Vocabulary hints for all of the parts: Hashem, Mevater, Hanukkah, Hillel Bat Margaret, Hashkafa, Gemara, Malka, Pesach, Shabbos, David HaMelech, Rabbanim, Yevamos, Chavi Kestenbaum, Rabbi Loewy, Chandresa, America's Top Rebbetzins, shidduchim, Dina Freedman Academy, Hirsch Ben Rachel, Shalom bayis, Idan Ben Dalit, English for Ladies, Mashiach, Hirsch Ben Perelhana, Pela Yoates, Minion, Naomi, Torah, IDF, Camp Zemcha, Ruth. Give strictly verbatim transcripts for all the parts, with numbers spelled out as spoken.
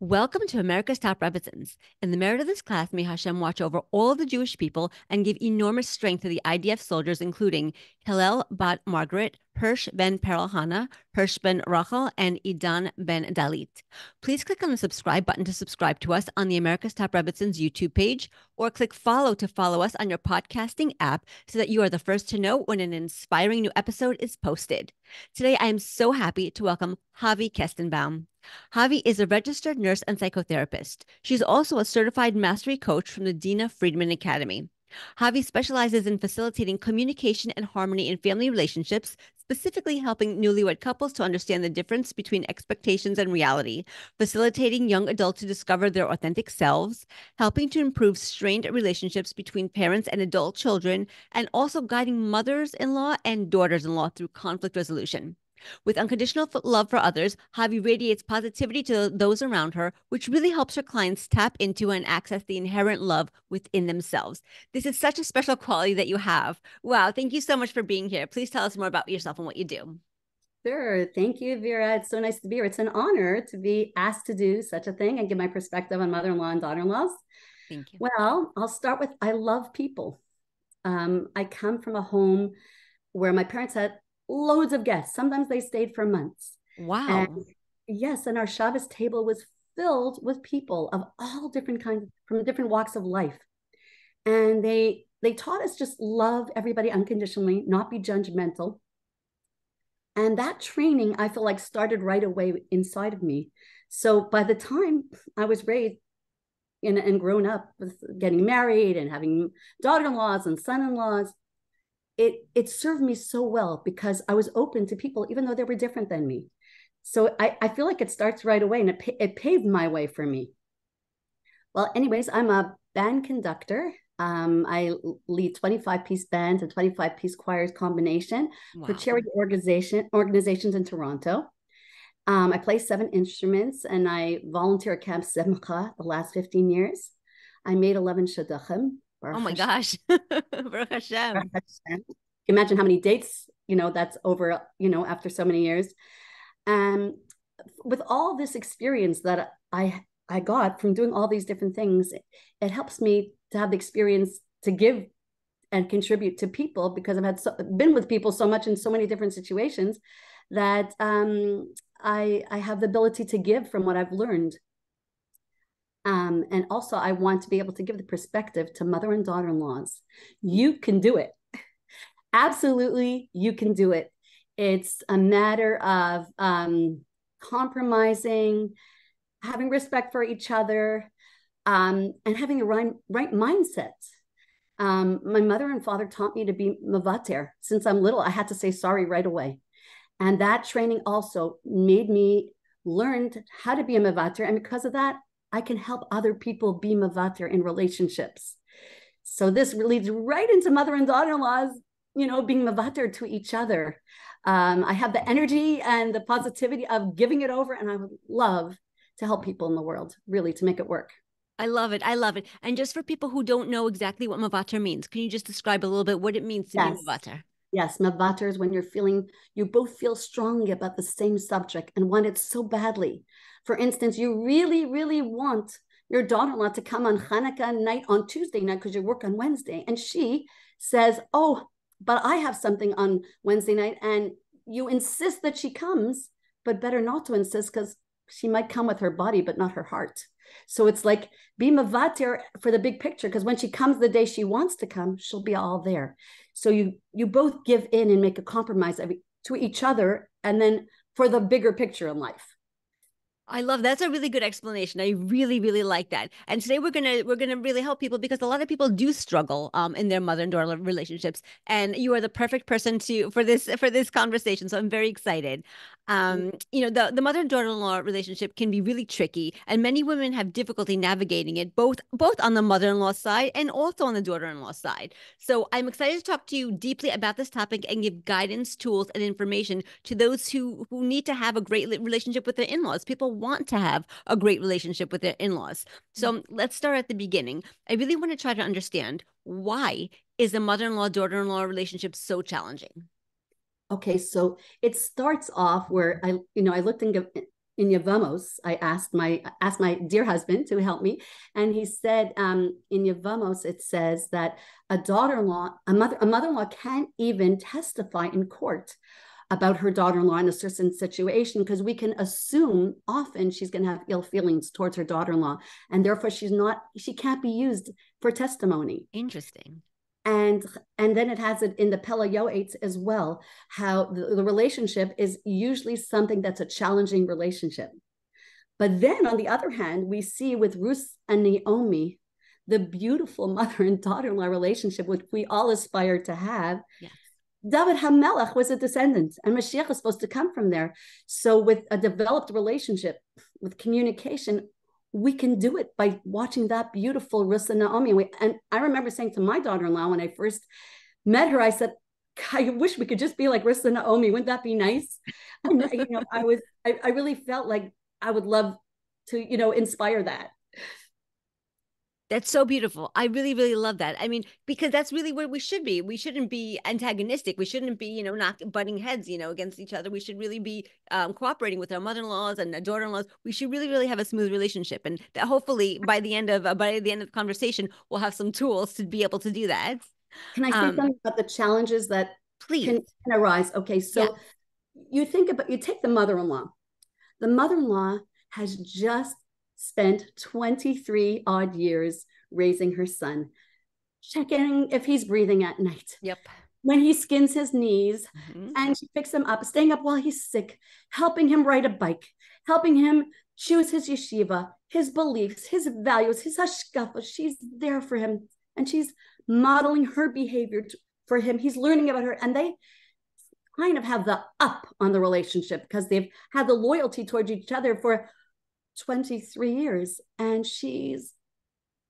Welcome to America's Top Rebbetzins. In the merit of this class, may Hashem watch over all the Jewish people and give enormous strength to the I D F soldiers, including Hillel Bat Margaret, Hirsch Ben Perelhana, Hirsch Ben Rachel, and Idan Ben Dalit. Please click on the subscribe button to subscribe to us on the America's Top Rebbetzins YouTube page, or click follow to follow us on your podcasting app so that you are the first to know when an inspiring new episode is posted. Today, I am so happy to welcome Chavi Kestenbaum. Chavi is a registered nurse and psychotherapist. She's also a certified mastery coach from the Dina Freedman Academy. Chavi specializes in facilitating communication and harmony in family relationships, specifically helping newlywed couples to understand the difference between expectations and reality, facilitating young adults to discover their authentic selves, helping to improve strained relationships between parents and adult children, and also guiding mothers-in-law and daughters-in-law through conflict resolution. With unconditional love for others, Chavi radiates positivity to those around her, which really helps her clients tap into and access the inherent love within themselves. This is such a special quality that you have. Wow, thank you so much for being here. Please tell us more about yourself and what you do. Sure. Thank you, Vera. It's so nice to be here. It's an honor to be asked to do such a thing and give my perspective on mother-in-law and daughter-in-laws. Thank you. Well, I'll start with I love people. Um, I come from a home where my parents had loads of guests. Sometimes they stayed for months. Wow. And yes. And our Shabbos table was filled with people of all different kinds, from different walks of life. And they, they taught us just love everybody unconditionally, not be judgmental. And that training, I feel like, started right away inside of me. So by the time I was raised and, and grown up with getting married and having daughter-in-laws and son-in-laws, It, it served me so well because I was open to people, even though they were different than me. So I, I feel like it starts right away, and it, it paved my way for me. Well, anyways, I'm a band conductor. Um, I lead twenty-five piece bands and twenty-five piece choirs combination wow. for charity organization, organizations in Toronto. Um, I play seven instruments, and I volunteer at Camp Zemcha the last fifteen years. I made eleven shidduchim. Baruch oh my Hashem. gosh. Baruch Hashem. Baruch Hashem. Imagine how many dates, you know, that's over, you know, after so many years. And with all this experience that I, I got from doing all these different things, it, it helps me to have the experience to give and contribute to people, because I've had so, been with people so much in so many different situations that um, I, I have the ability to give from what I've learned. Um, and also, I want to be able to give the perspective to mother and daughter-in-laws. You can do it. Absolutely, you can do it. It's a matter of um, compromising, having respect for each other, um, and having the right, right mindset. Um, my mother and father taught me to be Mevater. Since I'm little, I had to say sorry right away. And that training also made me learn how to be a Mevater. And because of that, I can help other people be Mevater in relationships. So this leads right into mother and daughter-in-laws, you know, being Mevater to each other. Um, I have the energy and the positivity of giving it over, and I would love to help people in the world, really, to make it work. I love it. I love it. And just for people who don't know exactly what Mevater means, can you just describe a little bit what it means to yes. be Mevater? Yes, Mevater is when you're feeling, you both feel strongly about the same subject and want it so badly. For instance, you really, really want your daughter-in-law to come on Hanukkah night on Tuesday night because you work on Wednesday. And she says, oh, but I have something on Wednesday night. And you insist that she comes, but better not to insist because she might come with her body, but not her heart. So it's like be Mevater for the big picture, because when she comes the day she wants to come, she'll be all there. So you you both give in and make a compromise to each other, and then for the bigger picture in life. I love that's a really good explanation. I really, really like that. And today we're gonna we're gonna really help people, because a lot of people do struggle um in their mother and daughter relationships. And you are the perfect person to for this for this conversation. So I'm very excited. Um, you know, the, the mother and daughter-in-law relationship can be really tricky, and many women have difficulty navigating it, both both on the mother-in-law side and also on the daughter-in-law side. So I'm excited to talk to you deeply about this topic and give guidance, tools, and information to those who, who need to have a great relationship with their in-laws. People want to have a great relationship with their in-laws. So let's start at the beginning. I really want to try to understand, why is the mother-in-law, daughter-in-law relationship so challenging? Okay, so it starts off where I, you know, I looked in in Yevamos, I asked my asked my dear husband to help me, and he said um, in Yevamos it says that a daughter-in-law, a mother, a mother-in-law can't even testify in court about her daughter-in-law in a certain situation, because we can assume often she's going to have ill feelings towards her daughter-in-law, and therefore she's not, she can't be used for testimony. Interesting. And and then it has it in the Pela Yoates as well, how the, the relationship is usually something that's a challenging relationship. But then on the other hand, we see with Ruth and Naomi, the beautiful mother and daughter-in-law relationship, which we all aspire to have. Yes. David HaMelech was a descendant, and Mashiach is supposed to come from there. So with a developed relationship, with communication, we can do it by watching that beautiful Ruth and Naomi. We, and I remember saying to my daughter-in-law when I first met her, I said, I wish we could just be like Ruth and Naomi. Wouldn't that be nice? And you know, I was, I, I really felt like I would love to, you know, inspire that. That's so beautiful. I really, really love that. I mean, because that's really where we should be. We shouldn't be antagonistic. We shouldn't be, you know, not butting heads, you know, against each other. We should really be um, cooperating with our mother-in-laws and our daughter-in-laws. We should really, really have a smooth relationship. And that hopefully by the end of uh, by the end of the conversation, we'll have some tools to be able to do that. Can I say um, something about the challenges that please. Can, can arise? Okay, so yeah. you think about, you take the mother-in-law. The mother-in-law has just spent twenty-three odd years raising her son, checking if he's breathing at night. Yep. When he skins his knees, mm-hmm. and she picks him up, staying up while he's sick, helping him ride a bike, helping him choose his yeshiva, his beliefs, his values, his hashkafa. She's there for him, and she's modeling her behavior for him. He's learning about her, and they kind of have the up on the relationship because they've had the loyalty towards each other for twenty-three years, and she's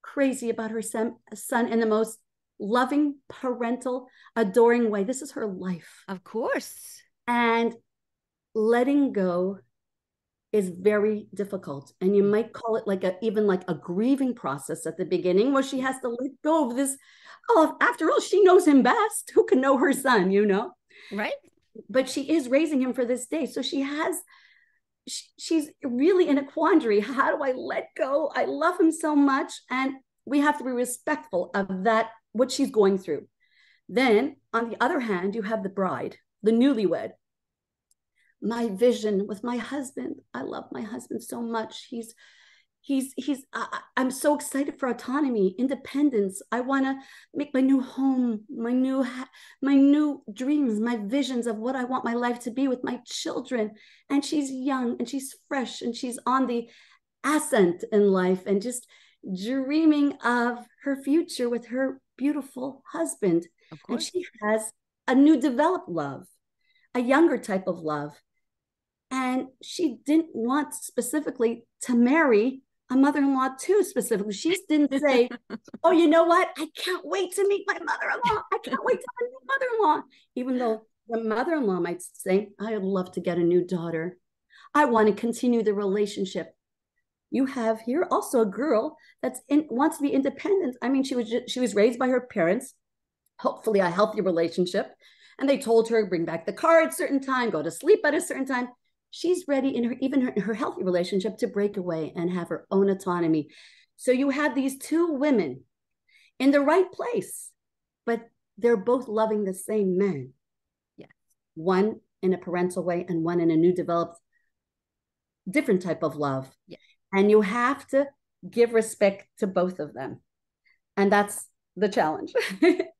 crazy about her son, son in the most loving, parental, adoring way. This is her life. Of course. And letting go is very difficult. And you might call it like a, even like a grieving process at the beginning where she has to let go of this. Oh, after all, she knows him best. Who can know her son, you know? Right. But she is raising him for this day. So she has she's really in a quandary. How do I let go? I love him so much. And we have to be respectful of that, what she's going through. Then on the other hand, you have the bride, the newlywed. My vision with my husband. I love my husband so much. He's, he's, he's, I, I'm so excited for autonomy, independence. I want to make my new home, my new, my new dreams, my visions of what I want my life to be with my children. And she's young and she's fresh and she's on the ascent in life and just dreaming of her future with her beautiful husband. Of course. And she has a new developed love, a younger type of love. And she didn't want specifically to marry a mother-in-law too specifically. She didn't say, oh, you know what? I can't wait to meet my mother-in-law. I can't wait to meet my mother-in-law. Even though the mother-in-law might say, I'd love to get a new daughter. I want to continue the relationship. You have here also a girl that's in, wants to be independent. I mean, she was, just, she was raised by her parents, hopefully a healthy relationship. And they told her, bring back the car at a certain time, go to sleep at a certain time. She's ready in her, even her, her healthy relationship, to break away and have her own autonomy. So you have these two women in the right place, but they're both loving the same man. Yes. One in a parental way and one in a new developed, different type of love. Yes. And you have to give respect to both of them. And that's the challenge.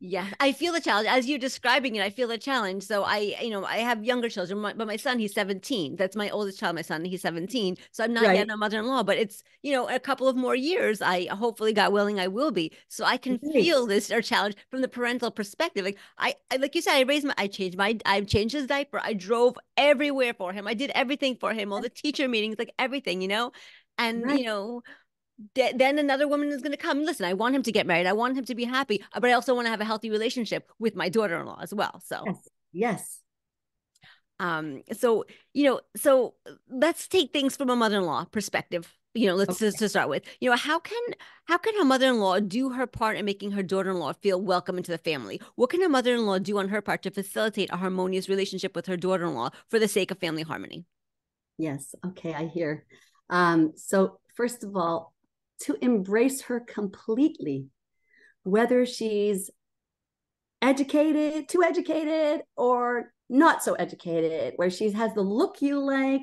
Yeah, I feel the challenge. As you're describing it, I feel the challenge. So I, you know, I have younger children, but my son, he's seventeen. That's my oldest child, my son, he's seventeen. So I'm not right. yet a mother-in-law, but it's, you know, a couple of more years, I hopefully, God willing, I will be. So I can right. feel this or challenge from the parental perspective. Like I, I, like you said, I raised my, I changed my, I changed his diaper. I drove everywhere for him. I did everything for him, all the teacher meetings, like everything, you know, and right. you know, then another woman is going to come. Listen, I want him to get married. I want him to be happy, but I also want to have a healthy relationship with my daughter-in-law as well. So yes. yes. Um, so, you know, so let's take things from a mother-in-law perspective. You know, let's okay. just to start with, you know, how can, how can a mother-in-law do her part in making her daughter-in-law feel welcome into the family? What can a mother-in-law do on her part to facilitate a harmonious relationship with her daughter-in-law for the sake of family harmony? Yes. Okay, I hear. Um, so first of all, to embrace her completely, whether she's educated, too educated, or not so educated, where she has the look you like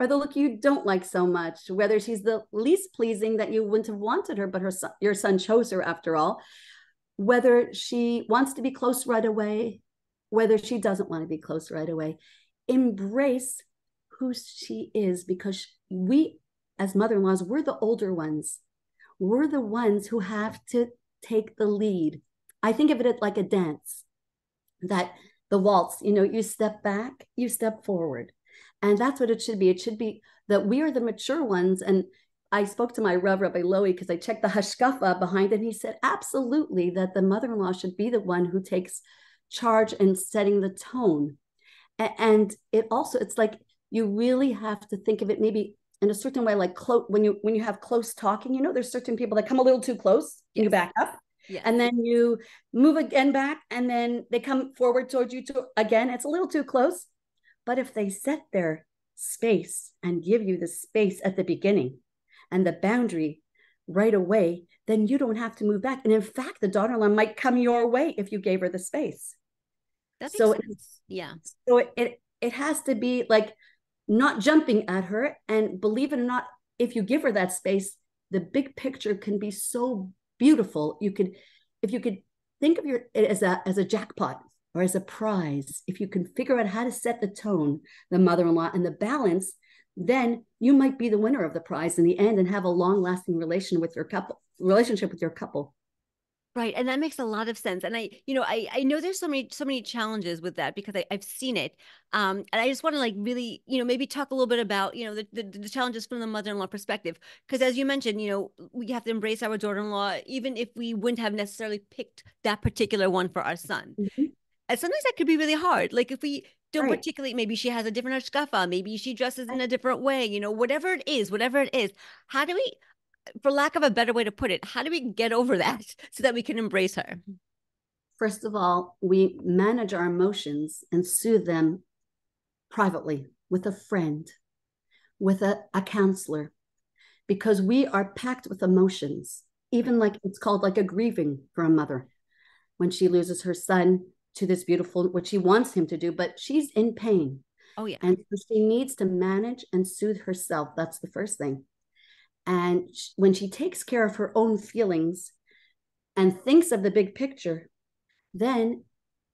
or the look you don't like so much, whether she's the least pleasing that you wouldn't have wanted her, but her son, your son chose her after all, whether she wants to be close right away, whether she doesn't want to be close right away. Embrace who she is, because we as mother-in-laws, we're the older ones. We're the ones who have to take the lead. I think of it like a dance, that the waltz, you know, you step back, you step forward. And that's what it should be. It should be that we are the mature ones. And I spoke to my Rav, Rabbi Loewy, because I checked the Hashkafa behind it, and he said, absolutely, that the mother-in-law should be the one who takes charge in setting the tone. And it also, it's like, you really have to think of it maybe in a certain way, like close, when you when you have close talking, you know, there's certain people that come a little too close, yes. You back up, yes. And then you move again back, and then they come forward towards you to, again, it's a little too close. But if they set their space and give you the space at the beginning and the boundary right away, then you don't have to move back. And in fact, the daughter-in-law might come your way if you gave her the space. That so it, yeah. So it, it it has to be like not jumping at her, and believe it or not, if you give her that space, the big picture can be so beautiful. You could, if you could think of your as a as a jackpot or as a prize, if you can figure out how to set the tone, the mother-in-law and the balance, then you might be the winner of the prize in the end and have a long-lasting relation with your couple, relationship with your couple. Right. And that makes a lot of sense. And I, you know, I, I know there's so many, so many challenges with that, because I, I've seen it. Um, and I just want to like really, you know, maybe talk a little bit about, you know, the, the, the challenges from the mother-in-law perspective, because as you mentioned, you know, we have to embrace our daughter-in-law, even if we wouldn't have necessarily picked that particular one for our son. Mm-hmm. And sometimes that could be really hard. Like if we don't right. particularly, maybe she has a different hashkafa, maybe she dresses in a different way, you know, whatever it is, whatever it is, how do we, for lack of a better way to put it, how do we get over that so that we can embrace her? First of all, we manage our emotions and soothe them privately with a friend, with a, a counselor, because we are packed with emotions, even like it's called like a grieving for a mother when she loses her son to this beautiful, what she wants him to do, but she's in pain. Oh yeah. And so she needs to manage and soothe herself. That's the first thing. And when she takes care of her own feelings and thinks of the big picture, then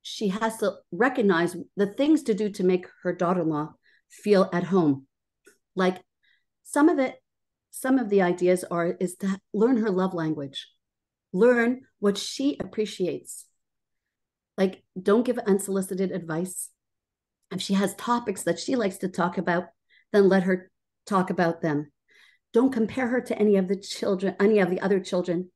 she has to recognize the things to do to make her daughter-in-law feel at home. Like some of the some of the ideas are is to learn her love language, learn what she appreciates. Like, don't give unsolicited advice. If she has topics that she likes to talk about, then let her talk about them. Don't compare her to any of the children, any of the other children.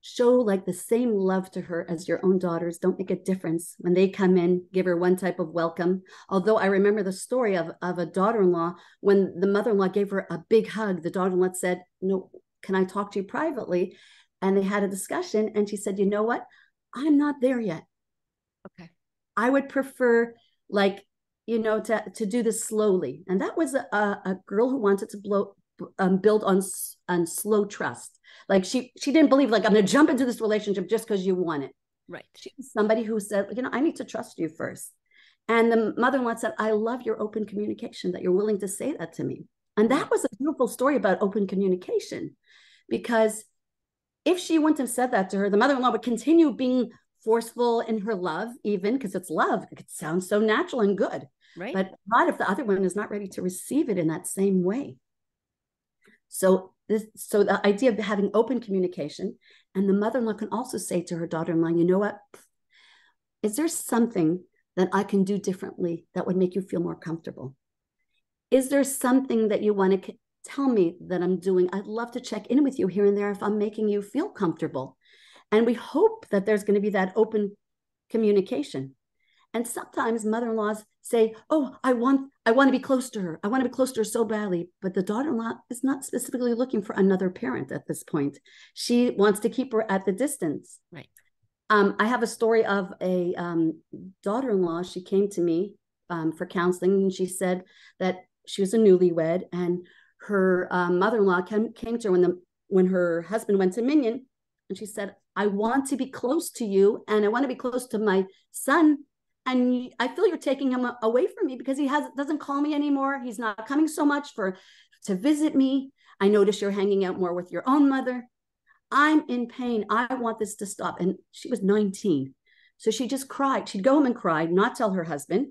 Show like the same love to her as your own daughters. Don't make a difference when they come in, give her one type of welcome. Although I remember the story of, of a daughter-in-law, when the mother-in-law gave her a big hug, the daughter-in-law said, no, can I talk to you privately? And they had a discussion, and she said, you know what? I'm not there yet. Okay. I would prefer like, you know, to, to do this slowly. And that was a, a girl who wanted to blow, Um, build on on slow trust. Like she she didn't believe like I'm going to jump into this relationship just because you want it. Right. She was somebody who said, you know, I need to trust you first. And the mother-in-law said, I love your open communication, that you're willing to say that to me. And that was a beautiful story about open communication, because if she wouldn't have said that to her, the mother-in-law would continue being forceful in her love, even because it's love. It sounds so natural and good. Right. But not if the other one is not ready to receive it in that same way. So this, so the idea of having open communication, and the mother-in-law can also say to her daughter-in-law, you know what, is there something that I can do differently that would make you feel more comfortable? Is there something that you want to tell me that I'm doing? I'd love to check in with you here and there if I'm making you feel comfortable. And we hope that there's going to be that open communication. And sometimes mother-in-laws say, oh, I want, I want to be close to her. I want to be close to her so badly. But the daughter-in-law is not specifically looking for another parent at this point. She wants to keep her at the distance. Right. Um, I have a story of a um, daughter-in-law. She came to me um, for counseling, and she said that she was a newlywed, and her uh, mother-in-law came, came to her when the when her husband went to Minion, and she said, I want to be close to you, and I want to be close to my son, and I feel you're taking him away from me because he has doesn't call me anymore. He's not coming so much for to visit me. I notice you're hanging out more with your own mother. I'm in pain. I want this to stop. And she was nineteen. So she just cried. She'd go home and cry, not tell her husband.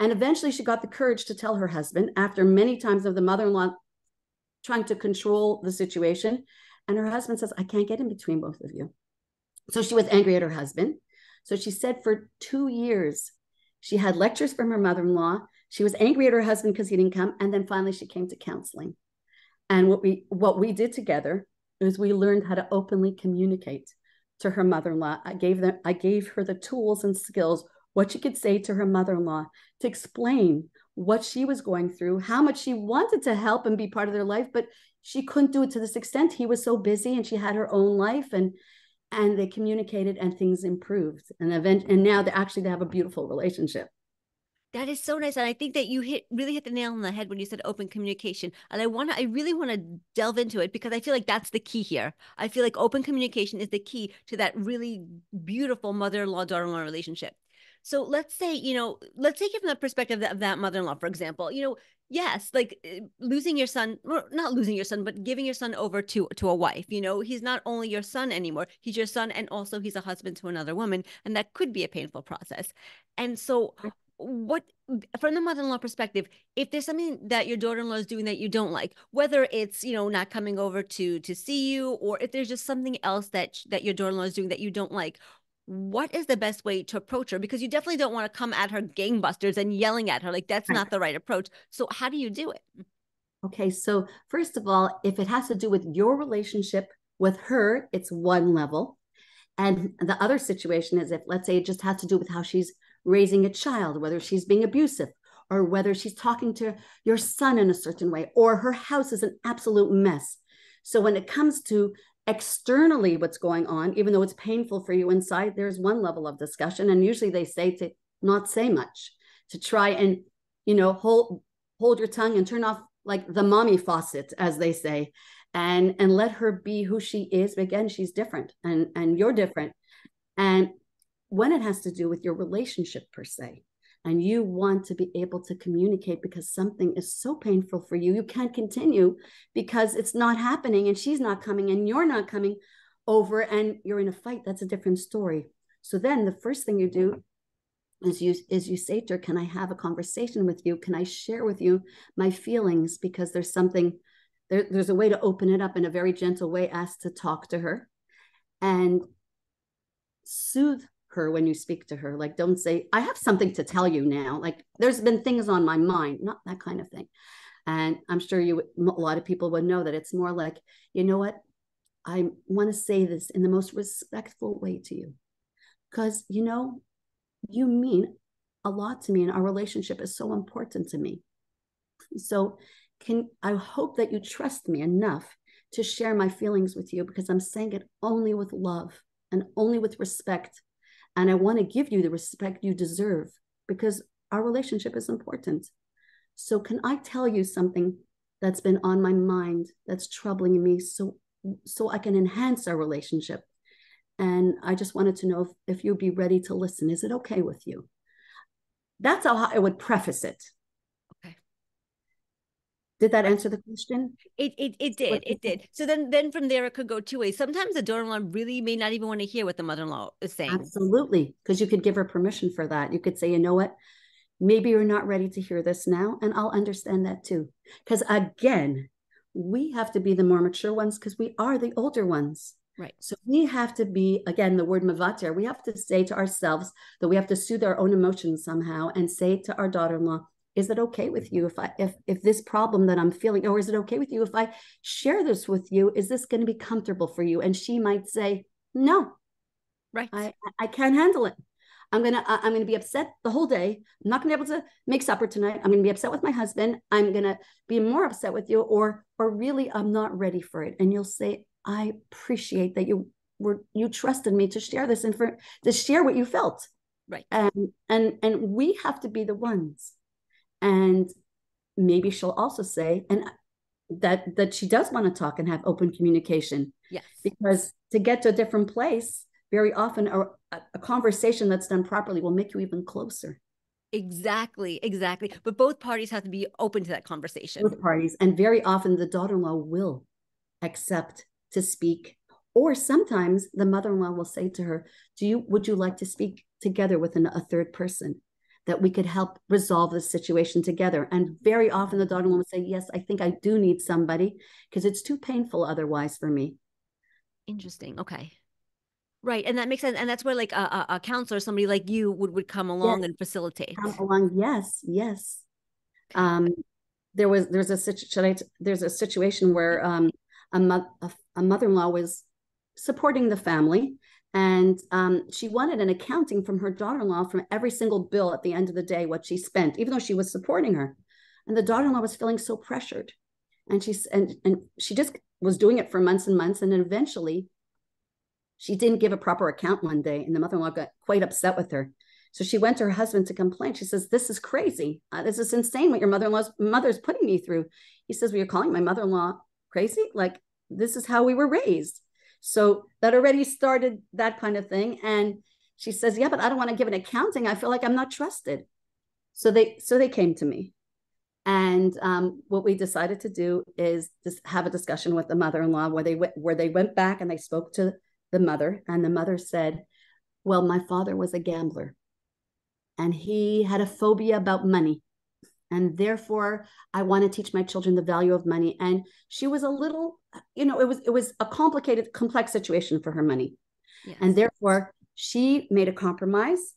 And eventually she got the courage to tell her husband after many times of the mother-in-law trying to control the situation. And her husband says, I can't get in between both of you. So she was angry at her husband. So she said for two years, she had lectures from her mother-in-law. She was angry at her husband because he didn't come. And then finally she came to counseling. And what we what we did together is we learned how to openly communicate to her mother-in-law. I gave them, I gave her the tools and skills, what she could say to her mother-in-law to explain what she was going through, how much she wanted to help and be part of their life, but she couldn't do it to this extent. He was so busy and she had her own life, and and they communicated and things improved. And event, and now they actually they have a beautiful relationship. That is so nice. And I think that you hit really hit the nail on the head when you said open communication. And I want to, I really want to delve into it because I feel like that's the key here. I feel like open communication is the key to that really beautiful mother-in-law, daughter-in-law relationship. So let's say, you know, let's take it from the perspective of that mother-in-law, for example, you know, yes, like losing your son, or not losing your son, but giving your son over to, to a wife, you know, he's not only your son anymore, he's your son. And also he's a husband to another woman. And that could be a painful process. And so what, from the mother-in-law perspective, if there's something that your daughter-in-law is doing that you don't like, whether it's, you know, not coming over to, to see you, or if there's just something else that, that your daughter-in-law is doing that you don't like, what is the best way to approach her? Because you definitely don't want to come at her gangbusters and yelling at her. Like, that's not the right approach. So how do you do it? Okay. So first of all, if it has to do with your relationship with her, it's one level. And the other situation is if, let's say, it just has to do with how she's raising a child, whether she's being abusive or whether she's talking to your son in a certain way, or her house is an absolute mess. So when it comes to externally what's going on, even though it's painful for you inside, there's one level of discussion. And usually they say to not say much, to try and, you know, hold, hold your tongue and turn off like the mommy faucet, as they say, and, and let her be who she is. But again, she's different and, and you're different. And when it has to do with your relationship per se, and you want to be able to communicate because something is so painful for you, you can't continue because it's not happening and she's not coming and you're not coming over and you're in a fight, that's a different story. So then the first thing you do is you, is you say to her, can I have a conversation with you? Can I share with you my feelings? Because there's something, there, there's a way to open it up in a very gentle way, ask to talk to her and soothe her when you speak to her. Like, don't say, I have something to tell you now. Like, there's been things on my mind, not that kind of thing. And I'm sure you, a lot of people would know that it's more like, you know what? I want to say this in the most respectful way to you, because, you know, you mean a lot to me and our relationship is so important to me. So can, I hope that you trust me enough to share my feelings with you, because I'm saying it only with love and only with respect. And I want to give you the respect you deserve because our relationship is important. So can I tell you something that's been on my mind, that's troubling me, so so I can enhance our relationship? And I just wanted to know if, if you'd be ready to listen. Is it okay with you? That's how I would preface it. Did that answer the question? It it it did. It did. So then then from there, it could go two ways. Sometimes the daughter-in-law really may not even want to hear what the mother-in-law is saying. Absolutely. Because you could give her permission for that. You could say, you know what? Maybe you're not ready to hear this now. And I'll understand that too. Because again, we have to be the more mature ones because we are the older ones. Right. So we have to be, again, the word mevater, we have to say to ourselves that we have to soothe our own emotions somehow and say to our daughter-in-law, is it okay with you if I, if, if this problem that I'm feeling, or is it okay with you if I share this with you? Is this going to be comfortable for you? And she might say, no, right. I, I can't handle it. I'm going to, I'm going to be upset the whole day. I'm not going to be able to make supper tonight. I'm going to be upset with my husband. I'm going to be more upset with you, or, or really I'm not ready for it. And you'll say, I appreciate that you were, you trusted me to share this and for to share what you felt. Right. And, and, and we have to be the ones. And maybe she'll also say, and that that she does want to talk and have open communication. Yes. Because to get to a different place, very often a, a conversation that's done properly will make you even closer. Exactly, exactly. But both parties have to be open to that conversation. Both parties. And very often the daughter-in-law will accept to speak. Or sometimes the mother-in-law will say to her, "Do you would you like to speak together with an, a third person that we could help resolve this situation together?" And very often the daughter-in-law will say, "Yes, I think I do need somebody because it's too painful otherwise for me." Interesting. Okay. Right. And that makes sense. And that's where like a, a counselor, somebody like you would, would come along yes. and facilitate. Come along. Yes. Yes. Um, there was, there's a situation, there's a situation where um, a, mo- a, a mother-in-law was supporting the family, and um, she wanted an accounting from her daughter-in-law from every single bill at the end of the day, what she spent, even though she was supporting her. And the daughter-in-law was feeling so pressured. And she, and, and she just was doing it for months and months. And then eventually she didn't give a proper account one day, and the mother-in-law got quite upset with her. So she went to her husband to complain. She says, "This is crazy. Uh, this is insane what your mother-in-law's mother's putting me through." He says, "Well, you're calling my mother-in-law crazy? Like, this is how we were raised." So that already started that kind of thing. And she says, "Yeah, but I don't want to give an accounting. I feel like I'm not trusted." So they so they came to me. And um, what we decided to do is just have a discussion with the mother-in-law where they, w- where they went back and they spoke to the mother. And the mother said, "Well, my father was a gambler and he had a phobia about money. And therefore, I want to teach my children the value of money." And she was a little, you know, it was it was a complicated, complex situation for her money. Yes. And therefore, she made a compromise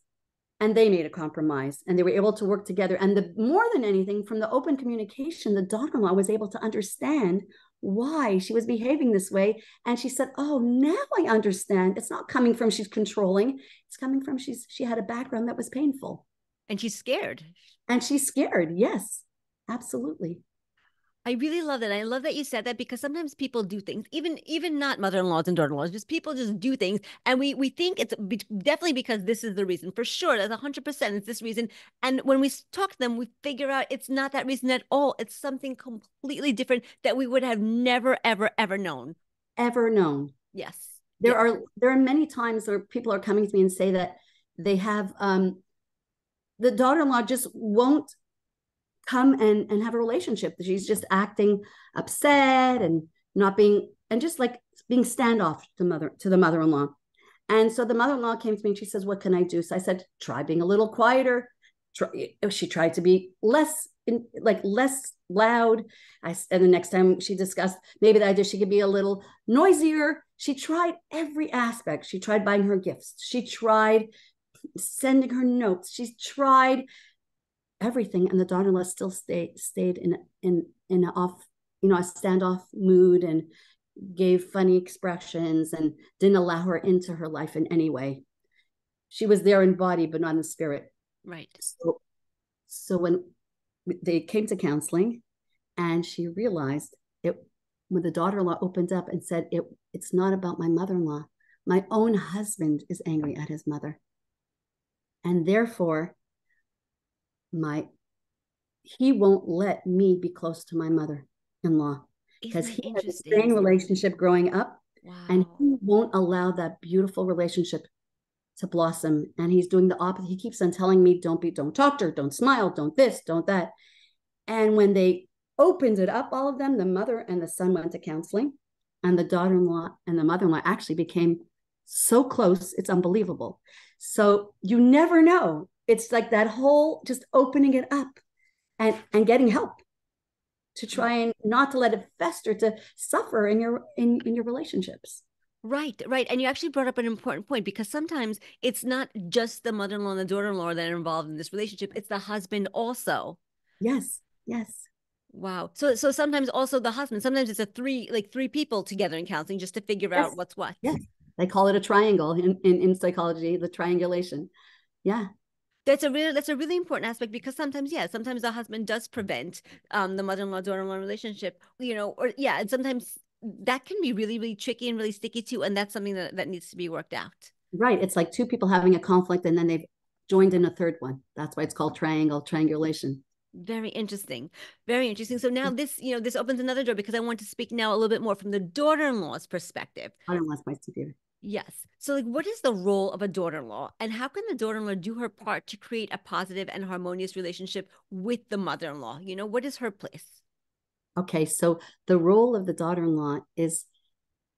and they made a compromise and they were able to work together. And the more than anything, from the open communication, the daughter-in-law was able to understand why she was behaving this way. And she said, "Oh, now I understand. It's not coming from she's controlling. It's coming from she's she had a background that was painful. And she's scared. And she's scared. Yes, absolutely." I really love that. I love that you said that, because sometimes people do things, even even not mother-in-laws and daughter-in-laws, just people just do things. And we we think it's be- definitely because this is the reason. For sure, that's one hundred percent. It's this reason. And when we talk to them, we figure out it's not that reason at all. It's something completely different that we would have never, ever, ever known. Ever known. Yes. There yes. are there are many times where people are coming to me and say that they have... um. The daughter-in-law just won't come and, and have a relationship. She's just acting upset and not being, and just like being standoff to mother to the mother-in-law. And so the mother-in-law came to me and she says, "What can I do?" So I said, "Try being a little quieter." Try, she tried to be less, in, like less loud. I, and the next time she discussed, maybe the idea she could be a little noisier. She tried every aspect. She tried buying her gifts. She tried sending her notes. She's tried everything, and the daughter-in-law still stayed stayed in in in an off, you know, a standoff mood, and gave funny expressions and didn't allow her into her life in any way. She was there in body, but not in spirit. Right. So, so when they came to counseling, and she realized it, when the daughter-in-law opened up and said, "It it's not about my mother-in-law. My own husband is angry at his mother. And therefore, my he won't let me be close to my mother-in-law because he had the same relationship growing up, wow. and he won't allow that beautiful relationship to blossom. And he's doing the opposite. He keeps on telling me, don't be, don't talk to her, don't smile, don't this, don't that." And when they opened it up, all of them, the mother and the son went to counseling, and the daughter-in-law and the mother-in-law actually became so close, it's unbelievable. So you never know. It's like that whole just opening it up and and getting help to try and not to let it fester, to suffer in your in, in your relationships. Right, right. And you actually brought up an important point, because sometimes it's not just the mother-in-law and the daughter-in-law that are involved in this relationship. It's the husband also. Yes, yes. Wow. So so sometimes also the husband, sometimes it's a three, like three people together in counseling just to figure yes. out what's what. Yes. They call it a triangle in, in, in psychology, the triangulation. Yeah. That's a really, that's a really important aspect, because sometimes, yeah, sometimes the husband does prevent um, the mother-in-law, daughter-in-law relationship, you know, or yeah. And sometimes that can be really, really tricky and really sticky too. And that's something that, that needs to be worked out. Right. It's like two people having a conflict and then they've joined in a third one. That's why it's called triangle, triangulation. Very interesting. Very interesting. So now this, you know, this opens another door, because I want to speak now a little bit more from the daughter-in-law's perspective. Daughter-in-law's perspective. Yes. So like, what is the role of a daughter-in-law, and how can the daughter-in-law do her part to create a positive and harmonious relationship with the mother-in-law? You know, what is her place? Okay. So the role of the daughter-in-law is,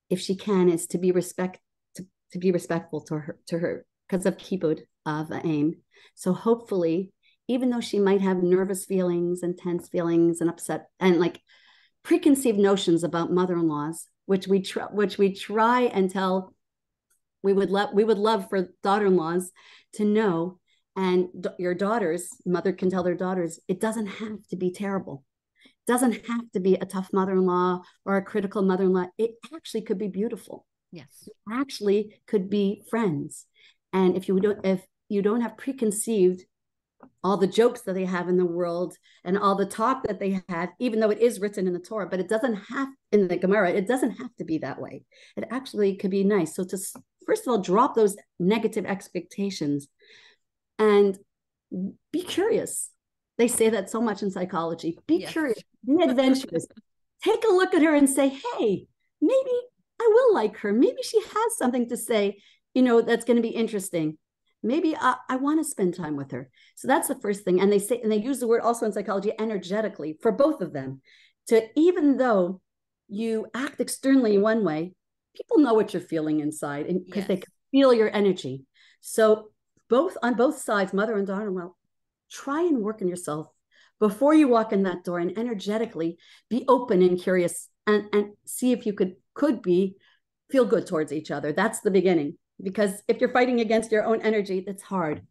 if she can, is to be respect, to, to be respectful to her, to her, because of kibud of aim. So hopefully, even though she might have nervous feelings and tense feelings and upset and like preconceived notions about mother-in-laws, which we try, which we try and tell, we would love, we would love for daughter-in-laws to know, and d- your daughters, mother can tell their daughters, it doesn't have to be terrible. It doesn't have to be a tough mother-in-law or a critical mother-in-law. It actually could be beautiful. Yes. It actually could be friends. And if you don't, if you don't have preconceived all the jokes that they have in the world and all the talk that they have, even though it is written in the Torah, but it doesn't have, in the Gemara, it doesn't have to be that way. It actually could be nice. So to, first of all, drop those negative expectations and be curious. They say that so much in psychology. Be yes. curious, be adventurous. Take a look at her and say, hey, maybe I will like her. Maybe she has something to say, you know, that's going to be interesting. Maybe I, I want to spend time with her. So that's the first thing. And they say, and they use the word also in psychology, energetically, for both of them. To, even though you act externally one way, people know what you're feeling inside, and because yes. they can feel your energy. So both, on both sides, mother and daughter-in-law, try and work on yourself before you walk in that door, and energetically be open and curious, and, and see if you could, could be, feel good towards each other. That's the beginning. Because if you're fighting against your own energy, that's hard.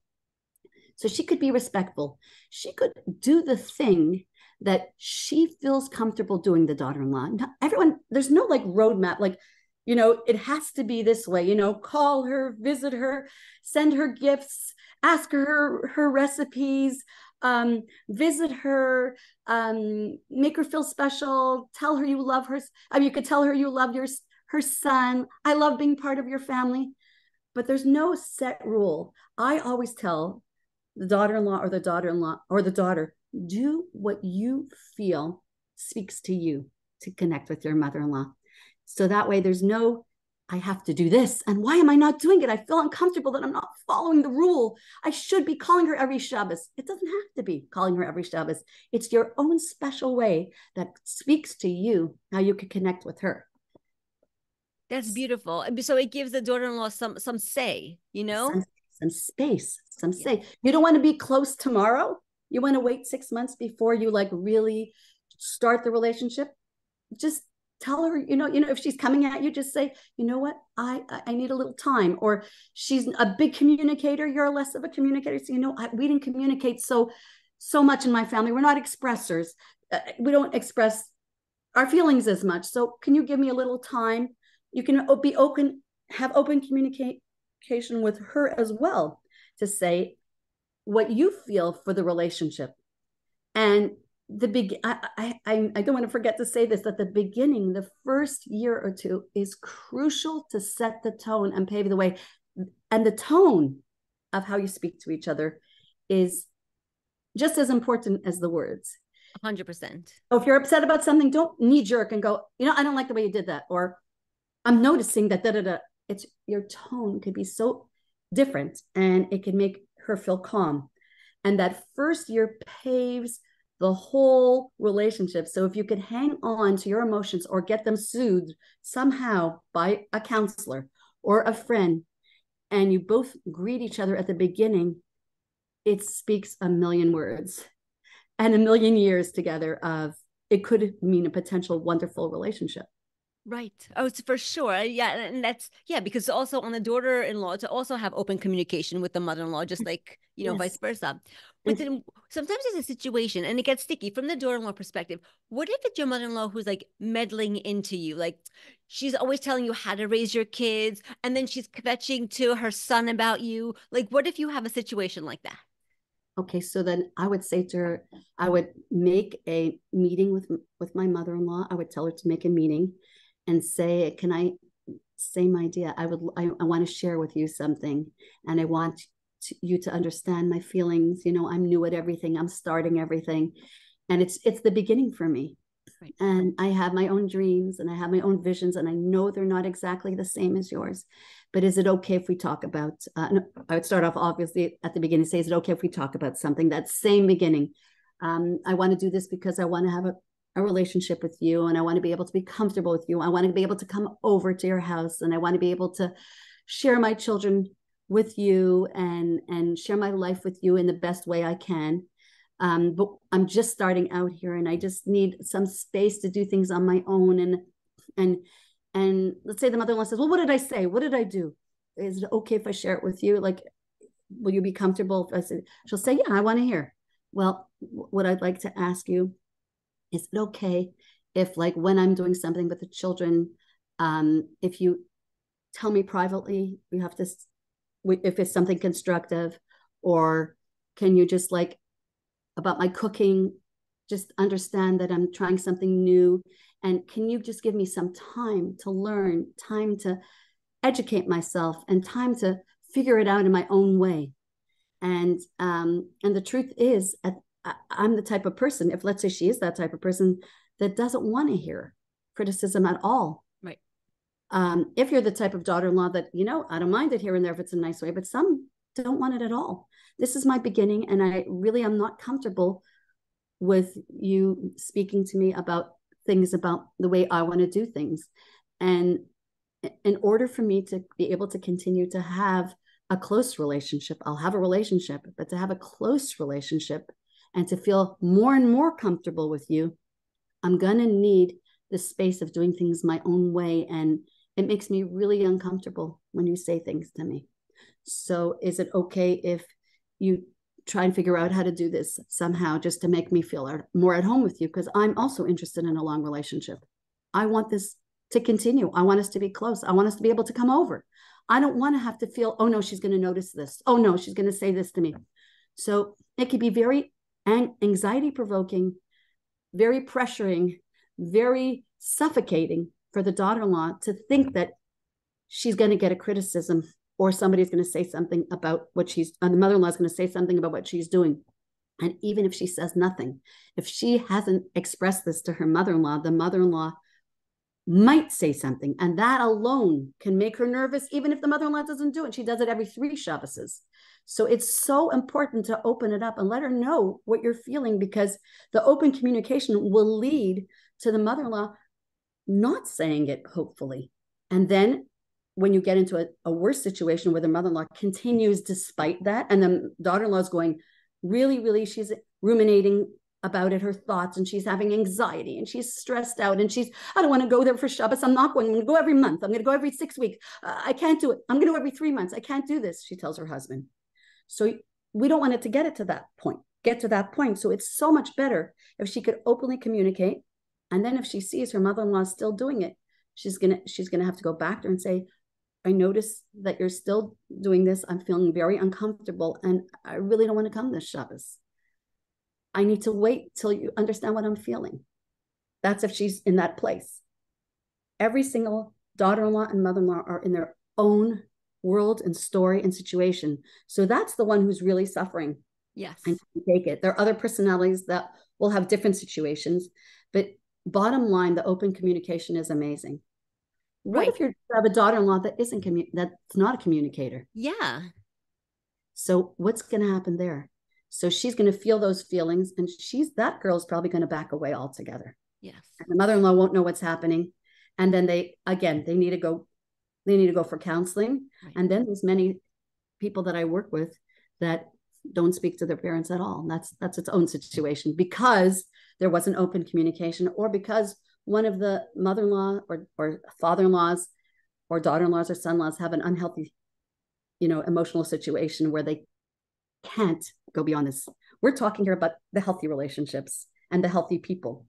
So she could be respectful. She could do the thing that she feels comfortable doing, the daughter-in-law. Now, everyone, there's no like roadmap, like, you know, it has to be this way, you know, call her, visit her, send her gifts, ask her her recipes, um, visit her, um, make her feel special, tell her you love her. I mean, you could tell her you love your her son. I love being part of your family. But there's no set rule. I always tell the daughter-in-law or the daughter-in-law or the daughter, do what you feel speaks to you to connect with your mother-in-law. So that way there's no, I have to do this. And why am I not doing it? I feel uncomfortable that I'm not following the rule. I should be calling her every Shabbos. It doesn't have to be calling her every Shabbos. It's your own special way that speaks to you, how you can connect with her. That's beautiful. So it gives the daughter-in-law some some say, you know? Some, some space, some yeah. say. You don't want to be close tomorrow. You want to wait six months before you like really start the relationship. Just tell her, you know, you know, if she's coming at you, just say, you know what, I I need a little time. Or she's a big communicator. You're less of a communicator. So, you know, I, we didn't communicate so, so much in my family. We're not expressors. Uh, we don't express our feelings as much. So can you give me a little time? You can be open, have open communication with her as well, to say what you feel for the relationship. And the big, I, I, I don't want to forget to say this, that the beginning, the first year or two is crucial to set the tone and pave the way. And the tone of how you speak to each other is just as important as the words. one hundred percent. So if you're upset about something, don't knee jerk and go, you know, I don't like the way you did that, or I'm noticing that da da da. It's your tone could be so different, and it can make her feel calm. And that first year paves the whole relationship. So if you could hang on to your emotions or get them soothed somehow by a counselor or a friend, and you both greet each other at the beginning, it speaks a million words and a million years together of, it could mean a potential wonderful relationship. Right. Oh, it's for sure. Yeah. And that's, yeah, because also on the daughter-in-law to also have open communication with the mother-in-law, just like, you know, yes. vice versa. But yes. then sometimes there's a situation and it gets sticky from the daughter-in-law perspective. What if it's your mother-in-law who's like meddling into you? Like she's always telling you how to raise your kids, and then she's kvetching to her son about you. Like, what if you have a situation like that? Okay. So then I would say to her, I would make a meeting with, with my mother-in-law. I would tell her to make a meeting and say, can I, same idea, I would, I, I want to share with you something, and I want you to understand my feelings. You know, I'm new at everything. I'm starting everything. And it's it's the beginning for me. Right. And I have my own dreams and I have my own visions, and I know they're not exactly the same as yours. But is it okay if we talk about, uh, no, I would start off obviously at the beginning, say, is it okay if we talk about something? That same beginning. Um, I want to do this because I want to have a, a relationship with you, and I want to be able to be comfortable with you. I want to be able to come over to your house, and I want to be able to share my children with you and, and share my life with you in the best way I can. Um, but I'm just starting out here, and I just need some space to do things on my own. And, and, and let's say the mother-in-law says, well, what did I say? What did I do? Is it okay if I share it with you? Like, will you be comfortable? If I say, she'll say, yeah, I want to hear. Well, what I'd like to ask you, is it okay if, like, when I'm doing something with the children, um, if you tell me privately, you have to, if it's something constructive, or can you just, like, about my cooking, just understand that I'm trying something new. And can you just give me some time to learn, time to educate myself, and time to figure it out in my own way? And um, and the truth is, at, I, I'm the type of person, if let's say she is that type of person, that doesn't want to hear criticism at all. Right. Um, if you're the type of daughter-in-law that, you know, I don't mind it here and there if it's a nice way, but some don't want it at all. This is my beginning, and I really am not comfortable with you speaking to me about things about the way I want to do things. And in order for me to be able to continue to have a close relationship, I'll have a relationship, but to have a close relationship and to feel more and more comfortable with you, I'm going to need the space of doing things my own way. And it makes me really uncomfortable when you say things to me. So is it okay if you try and figure out how to do this somehow, just to make me feel more at home with you? Because I'm also interested in a long relationship. I want this to continue. I want us to be close. I want us to be able to come over. I don't want to have to feel, oh no, she's going to notice this. Oh no, she's going to say this to me. So it could be very anxiety provoking, very pressuring, very suffocating for the daughter-in-law to think that she's going to get a criticism, or somebody's going to say something about what she's, and the mother-in-law is going to say something about what she's doing. And even if she says nothing, if she hasn't expressed this to her mother-in-law, the mother-in-law might say something. And that alone can make her nervous, even if the mother-in-law doesn't do it. She does it every three Shabboses. So it's so important to open it up and let her know what you're feeling, because the open communication will lead to the mother-in-law not saying it, hopefully. And then when you get into a, a worse situation where the mother-in-law continues despite that, and the daughter-in-law is going, really, really, she's ruminating about it, her thoughts, and she's having anxiety, and she's stressed out, and she's, I don't want to go there for Shabbos. I'm not going. I'm going to go every month. I'm going to go every six weeks. Uh, I can't do it. I'm going to go every three months. I can't do this, she tells her husband. So we don't want it to get it to that point, get to that point. So it's so much better if she could openly communicate. And then if she sees her mother-in-law still doing it, she's going to, she's going to have to go back to her and say, I notice that you're still doing this. I'm feeling very uncomfortable, and I really don't want to come this Shabbos. I need to wait till you understand what I'm feeling. That's if she's in that place. Every single daughter-in-law and mother-in-law are in their own world and story and situation. So that's the one who's really suffering. Yes. And take it. There are other personalities that will have different situations, but bottom line, the open communication is amazing. Right. What if you have a daughter-in-law that isn't commu- that's not a communicator? Yeah. So what's going to happen there? So she's going to feel those feelings, and she's that girl's probably going to back away altogether. Yes. And the mother-in-law won't know what's happening, and then they again they need to go they need to go for counseling. Right. And then there's many people that I work with that don't speak to their parents at all. That's that's its own situation, because there wasn't open communication, or because one of the mother-in-law or, or father-in-laws or daughter-in-laws or son-in-laws have an unhealthy, you know, emotional situation where they can't go beyond this. We're talking here about the healthy relationships and the healthy people.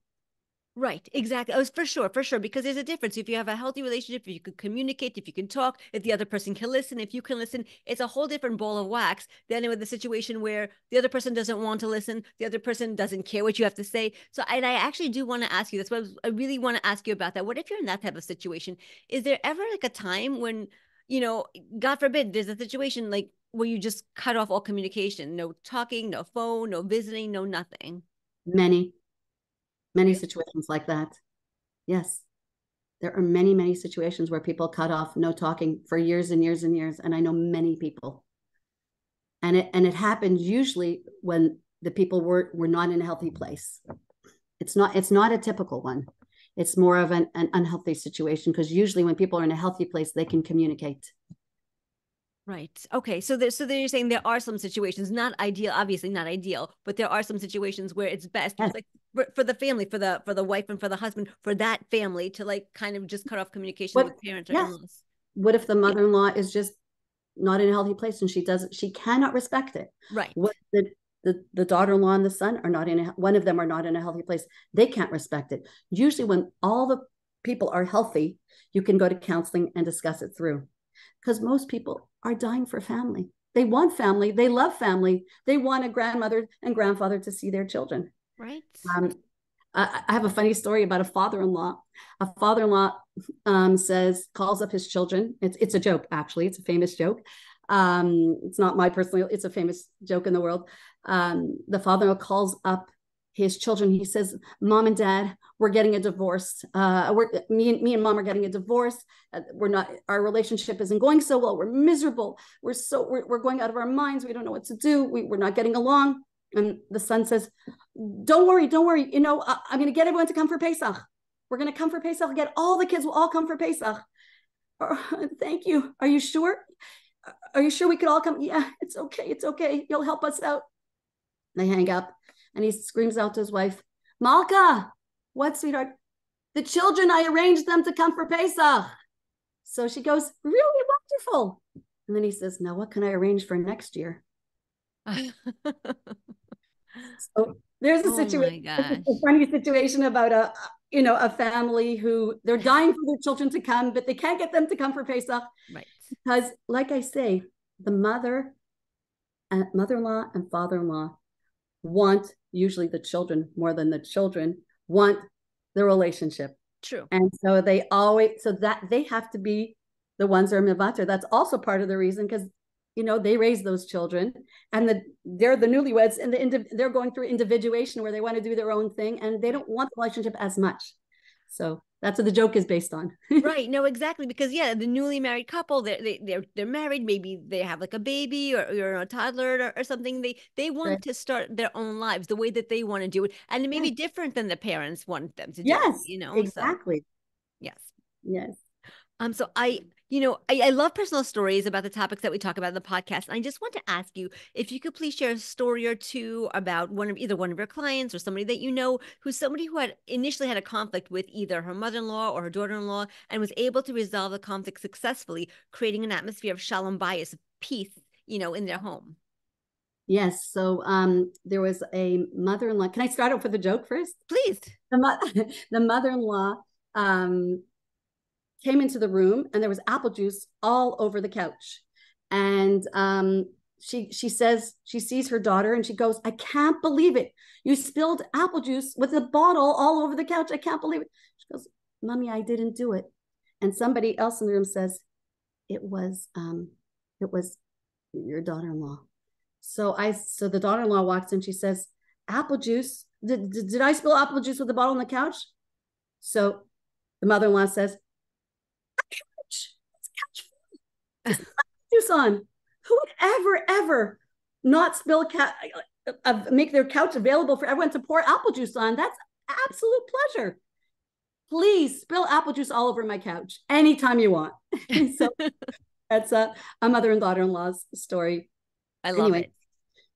Right, exactly. Oh, for sure, for sure, because there's a difference. If you have a healthy relationship, if you can communicate, if you can talk, if the other person can listen, if you can listen, it's a whole different ball of wax than with the situation where the other person doesn't want to listen, the other person doesn't care what you have to say. So, and I actually do want to ask you, that's what I really want to ask you about that. What if you're in that type of situation? Is there ever like a time when, you know, God forbid, there's a situation like where you just cut off all communication, no talking, no phone, no visiting, no nothing? Many, many situations like that. Yes. There are many, many situations where people cut off, no talking for years and years and years. And I know many people. And it and it happened usually when the people were, were not in a healthy place. It's not, it's not a typical one. It's more of an, an unhealthy situation, because usually when people are in a healthy place, they can communicate. Right. Okay. So there, so then you're saying there are some situations, not ideal, obviously not ideal, but there are some situations where it's best, yes, like for, for the family, for the for the wife and for the husband, for that family to like kind of just cut off communication what, with parents or yes. in-laws. What if the mother-in-law is just not in a healthy place and she doesn't, she cannot respect it? Right. What the the, the daughter-in-law and the son are not in a, one of them are not in a healthy place. They can't respect it. Usually when all the people are healthy, you can go to counseling and discuss it through. Because most people are dying for family. They want family. They love family. They want a grandmother and grandfather to see their children. Right. Um, I, I have a funny story about a father-in-law. A father-in-law um, says, calls up his children. It's it's a joke, actually. It's a famous joke. Um, it's not my personal, it's a famous joke in the world. Um, the father-in-law calls up his children. He says, Mom and Dad, we're getting a divorce. Uh, we're, me, and, me and Mom are getting a divorce. Uh, we're not, our relationship isn't going so well. We're miserable. We're so, we're, we're going out of our minds. We don't know what to do. We, we're not getting along. And the son says, don't worry, don't worry. You know, I, I'm going to get everyone to come for Pesach. We're going to come for Pesach. Get all the kids will all come for Pesach. Oh, thank you. Are you sure? Are you sure we could all come? Yeah, it's okay. It's okay. You'll help us out. They hang up and he screams out to his wife, Malka, what, sweetheart? The children, I arranged them to come for Pesach. So she goes, really wonderful. And then he says, now what can I arrange for next year? So there's a oh situation, a funny situation about a, you know, a family who they're dying for their children to come, but they can't get them to come for Pesach. Right. Because like I say, the mother, uh, mother-in-law and father-in-law want usually the children more than the children want the relationship. True. And so they always, so that they have to be the ones that are Mevater. That's also part of the reason, because, you know, they raise those children and the, they're the newlyweds and the indiv they're going through individuation where they want to do their own thing and they don't want the relationship as much. So that's what the joke is based on. Right. No, exactly. Because, yeah, the newly married couple, they're, they, they're, they're married. Maybe they have like a baby or, or a toddler or, or something. They they want right. to start their own lives the way that they want to do it. And it may yes. be different than the parents want them to do yes, it, you know? Exactly. So, yes. Yes. Um. So I, you know, I, I love personal stories about the topics that we talk about in the podcast. And I just want to ask you if you could please share a story or two about one of either one of your clients or somebody that you know who's somebody who had initially had a conflict with either her mother-in-law or her daughter-in-law and was able to resolve the conflict successfully, creating an atmosphere of shalom bayis, of peace, you know, in their home. Yes. So um, there was a mother-in-law. Can I start off with a joke first? Please. The, mo the mother-in-law um came into the room and there was apple juice all over the couch. And um, she she says, she sees her daughter and she goes, I can't believe it. You spilled apple juice with a bottle all over the couch. I can't believe it. She goes, Mommy, I didn't do it. And somebody else in the room says, it was, um, it was your daughter-in-law. So I, so the daughter-in-law walks in, she says, apple juice, did, did, did I spill apple juice with a bottle on the couch? So the mother-in-law says, juice on. Who would ever, ever not spill cat, uh, make their couch available for everyone to pour apple juice on? That's absolute pleasure. Please spill apple juice all over my couch anytime you want. So that's a, a mother and daughter-in-law's story. I love anyway,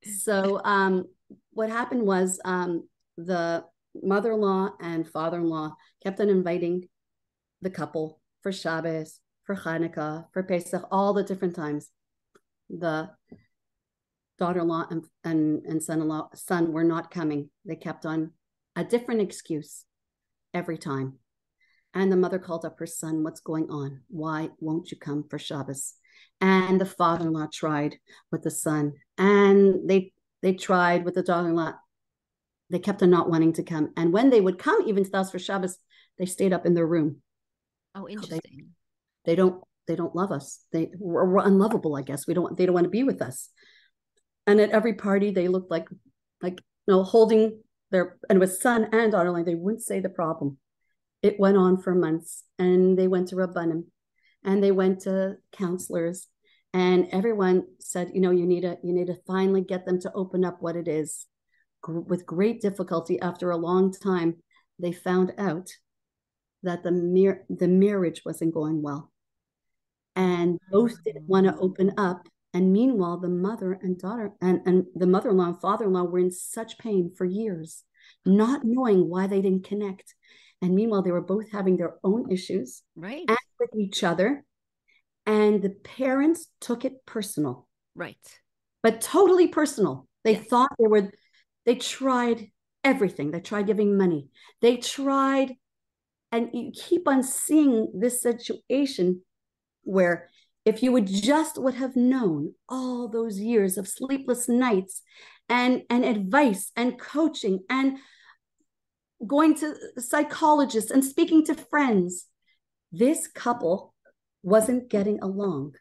it. So um, what happened was um, the mother-in-law and father-in-law kept on inviting the couple for Shabbos, for Hanukkah, for Pesach, all the different times. The daughter-in-law and, and, and son-in-law son were not coming. They kept on a different excuse every time. And the mother called up her son, what's going on? Why won't you come for Shabbos? And the father-in-law tried with the son. And they, they tried with the daughter-in-law. They kept on not wanting to come. And when they would come even to the house for Shabbos, they stayed up in their room. Oh, interesting. They, They don't they don't love us. They we're, we're unlovable, I guess. We don't they don't want to be with us. And at every party, they looked like like you know, holding their and with son and daughter, like they wouldn't say the problem. It went on for months, and they went to Rabbanim, and they went to counselors, and everyone said, you know, you need a you need to finally get them to open up what it is. With great difficulty, after a long time, they found out that the mar- the marriage wasn't going well. And both didn't want to open up. And meanwhile, the mother and daughter and, and the mother-in-law and father-in-law were in such pain for years, not knowing why they didn't connect. And meanwhile, they were both having their own issues, right, and with each other. And the parents took it personal. Right. But totally personal. They yes. thought they were... They tried everything. They tried giving money. They tried, and you keep on seeing this situation where if you would just would have known all those years of sleepless nights and, and advice and coaching and going to psychologists and speaking to friends, this couple wasn't getting along.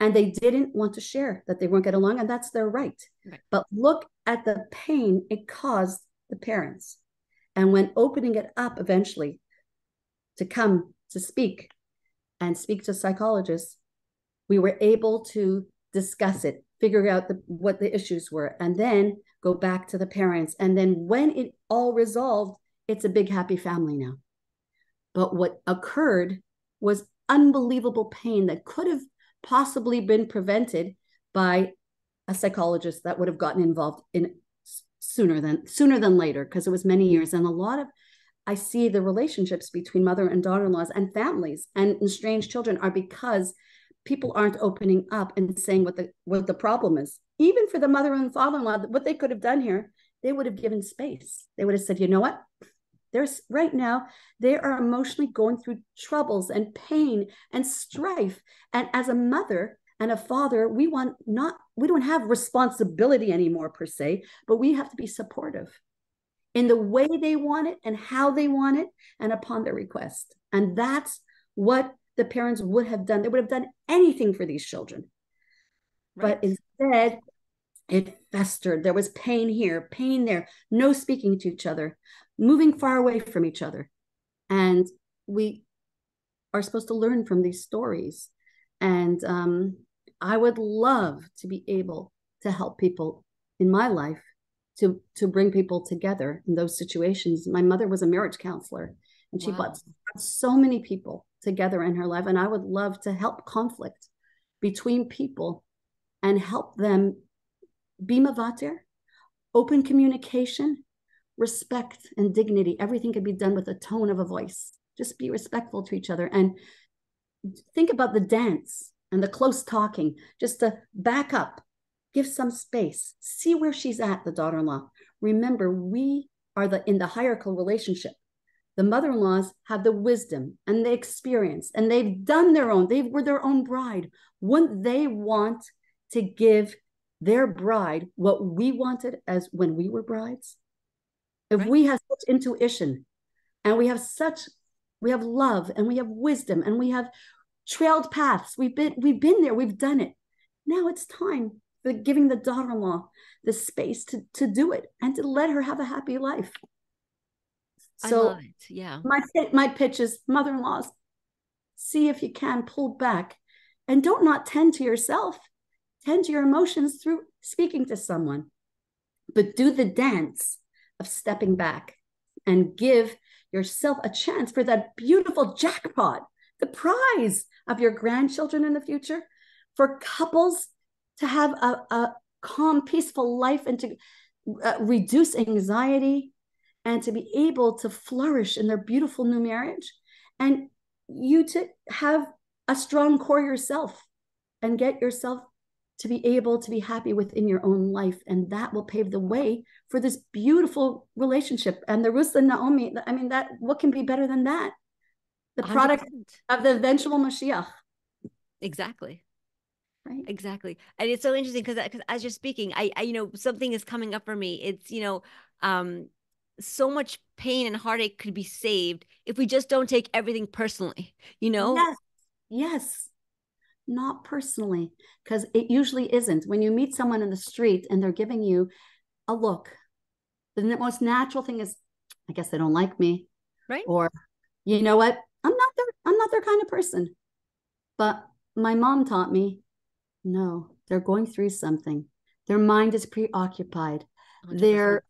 And they didn't want to share that they weren't getting along, and that's their right. right. But look at the pain it caused the parents. And when opening it up eventually to come to speak and speak to psychologists, we were able to discuss it, figure out the, what the issues were, and then go back to the parents. And then when it all resolved, it's a big happy family now. But what occurred was unbelievable pain that could have possibly been prevented by a psychologist that would have gotten involved in sooner than sooner than later, because it was many years. And a lot of, I see the relationships between mother and daughter-in-laws and families and estranged children are because people aren't opening up and saying what the what the problem is. Even for the mother and father-in-law, what they could have done here, they would have given space. They would have said, you know what? There's right now, they are emotionally going through troubles and pain and strife. And as a mother and a father, we want not, we don't have responsibility anymore per se, but we have to be supportive in the way they want it and how they want it and upon their request. And that's what the parents would have done. They would have done anything for these children. Right. But instead, it festered. There was pain here, pain there, no speaking to each other, moving far away from each other. And we are supposed to learn from these stories. And um, I would love to be able to help people in my life to, to bring people together in those situations. My mother was a marriage counselor, and she wow. brought so many people together in her life. And I would love to help conflict between people and help them be mevater, open communication, respect and dignity. Everything could be done with a tone of a voice. Just be respectful to each other. And think about the dance and the close talking, just to back up, give some space, see where she's at, the daughter-in-law. Remember, we are the in the hierarchical relationship. The mother-in-laws have the wisdom and the experience, and they've done their own. They were their own bride. Wouldn't they want to give their bride what we wanted as when we were brides? If right. we have such intuition and we have such, we have love and we have wisdom and we have trailed paths, we've been, we've been there, we've done it. Now it's time for giving the daughter-in-law the space to, to do it and to let her have a happy life. So I love it. Yeah. My, my pitch is, mother-in-laws, see if you can pull back and don't not tend to yourself. Tend to your emotions through speaking to someone, but do the dance of stepping back and give yourself a chance for that beautiful jackpot, the prize of your grandchildren in the future, for couples to have a, a calm, peaceful life and to uh, reduce anxiety and to be able to flourish in their beautiful new marriage, and you to have a strong core yourself and get yourself to be able to be happy within your own life. And that will pave the way for this beautiful relationship. And the Ruth and Naomi, I mean, that what can be better than that? The product one hundred percent of the eventual Mashiach. Exactly. Right. Exactly. And it's so interesting because as you're speaking, I, I, you know, something is coming up for me. It's, you know, um, so much pain and heartache could be saved if we just don't take everything personally, you know? Yes. Yes, not personally, because it usually isn't. When you meet someone in the street and they're giving you a look, the most natural thing is, I guess they don't like me. Right. Or, you know what? I'm not their, I'm not their kind of person. But my mom taught me, no, they're going through something. Their mind is preoccupied. one hundred percent. They're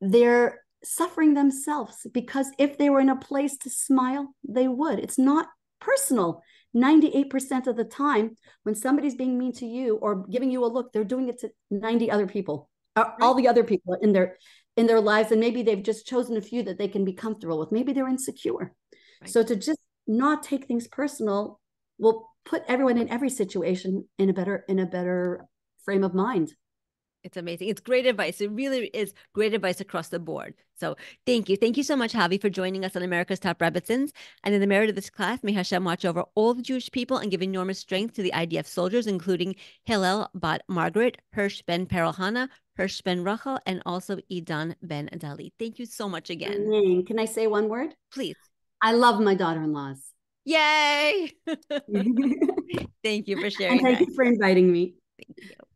they're suffering themselves, because if they were in a place to smile, they would. It's not personal. ninety-eight percent of the time, when somebody's being mean to you or giving you a look, they're doing it to ninety other people, or all the other people in their in their lives. And maybe they've just chosen a few that they can be comfortable with. Maybe they're insecure. Right. So to just not take things personal will put everyone in every situation in a better in a better frame of mind. It's amazing. It's great advice. It really is great advice across the board. So thank you. Thank you so much, Chavi, for joining us on America's Top Rebbetzins. And in the merit of this class, may Hashem watch over all the Jewish people and give enormous strength to the I D F soldiers, including Hillel Bat Margaret, Hirsch Ben Perelhana, Hirsch Ben Rachel, and also Idan Ben Dalit. Thank you so much again. Can I say one word? Please. I love my daughter-in-laws. Yay! Thank you for sharing. And thank that. you for inviting me. Thank you.